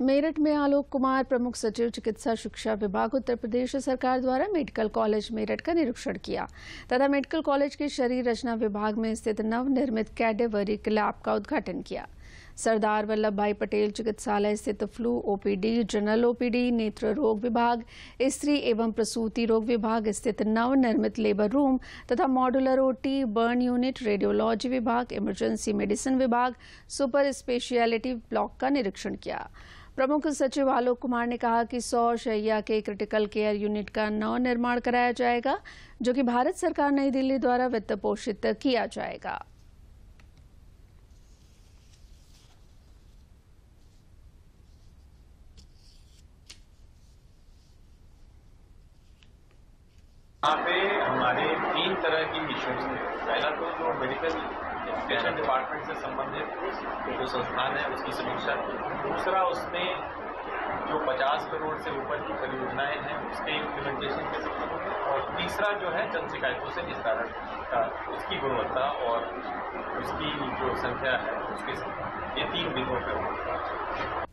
मेरठ में आलोक कुमार प्रमुख सचिव चिकित्सा शिक्षा विभाग उत्तर प्रदेश सरकार द्वारा मेडिकल कॉलेज मेरठ का निरीक्षण किया तथा मेडिकल कॉलेज के शरीर रचना विभाग में स्थित नवनिर्मित कैडेवरिक लैब का उद्घाटन किया। सरदार वल्लभभाई पटेल चिकित्सालय स्थित फ्लू ओपीडी, जनरल ओपीडी, नेत्र रोग विभाग, स्त्री एवं प्रसूति रोग विभाग स्थित नवनिर्मित लेबर रूम तथा modular OT, burn unit, radiology विभाग, इमरजेंसी मेडिसिन विभाग, सुपर स्पेशलिटी ब्लॉक का निरीक्षण किया। प्रमुख सचिव आलोक कुमार ने कहा कि 100 शैय्या के क्रिटिकल केयर यूनिट का नव निर्माण कराया जाएगा, जो कि भारत सरकार नई दिल्ली द्वारा वित्त पोषित किया जाएगा। यहाँ पे हमारे 3 तरह की इश्यूज थे। पहला तो जो मेडिकल एजुकेशन डिपार्टमेंट से संबंधित जो संस्थान है उसकी समीक्षा की। दूसरा, उसमें जो 50 करोड़ से ऊपर की परियोजनाएं हैं उसके इम्प्लीमेंटेशन के संबंध में। और तीसरा जो है जन शिकायतों से निस्तारण का, उसकी गुणवत्ता और उसकी जो संख्या है उसके संबंध में। ये 3 बिंदुओं पर